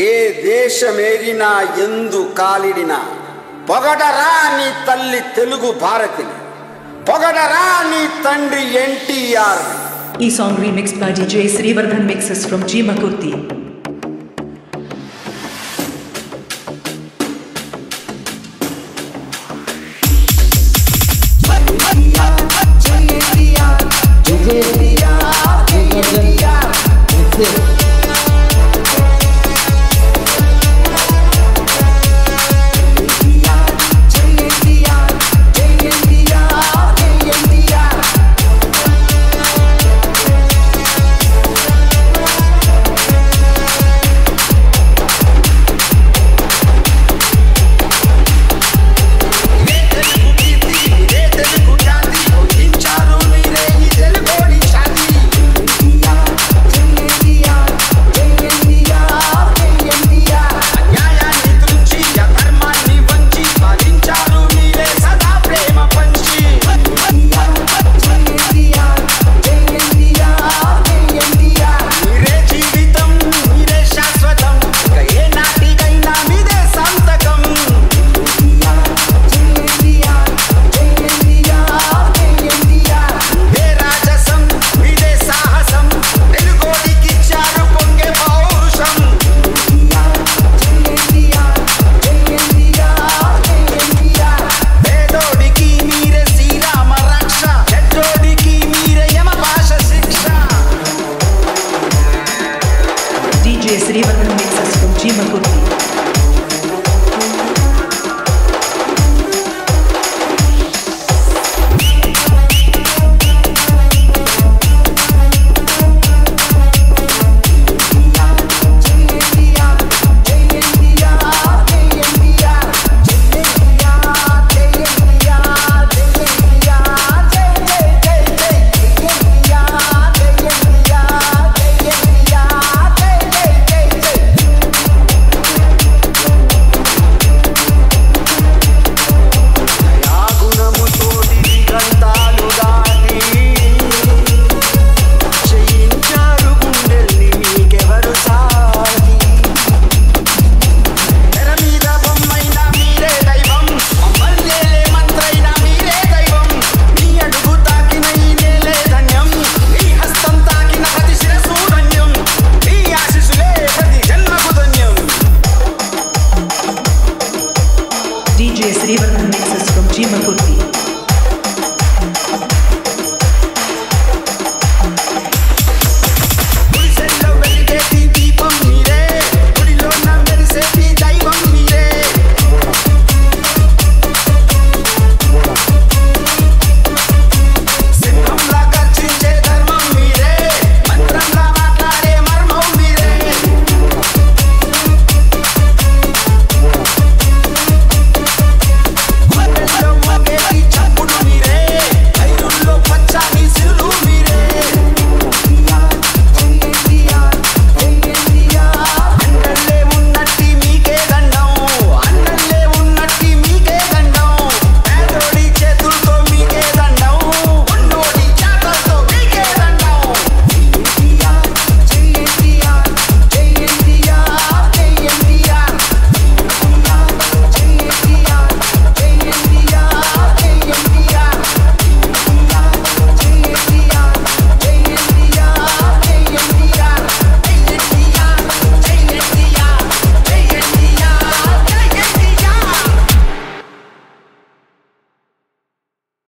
ఏ దేశమేరినా ఎందు కాలిడినా పొగడరా నీ తల్లి తెలుగు భారతిని పొగడరా నీ తండ్రి ఎన్టీఆర్। ఈ song remixed by DJ Srivardhan mixes from Chimakurthy। Srivardhan mixes from Chimakurthy।